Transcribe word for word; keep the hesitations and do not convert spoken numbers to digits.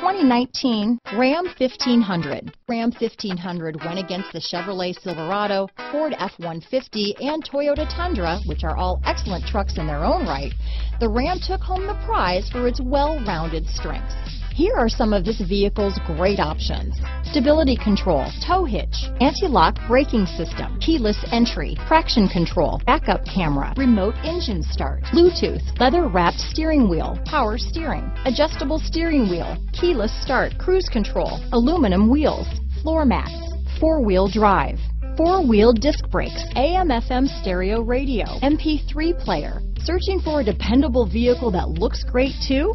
twenty nineteen Ram fifteen hundred. Ram fifteen hundred went against the Chevrolet Silverado, Ford F one fifty, and Toyota Tundra, which are all excellent trucks in their own right. The Ram took home the prize for its well-rounded strengths. Here are some of this vehicle's great options: stability control, tow hitch, anti-lock braking system, keyless entry, traction control, backup camera, remote engine start, Bluetooth, leather-wrapped steering wheel, power steering, adjustable steering wheel, keyless start, cruise control, aluminum wheels, floor mats, four-wheel drive, four-wheel disc brakes, A M F M stereo radio, M P three player. Searching for a dependable vehicle that looks great too?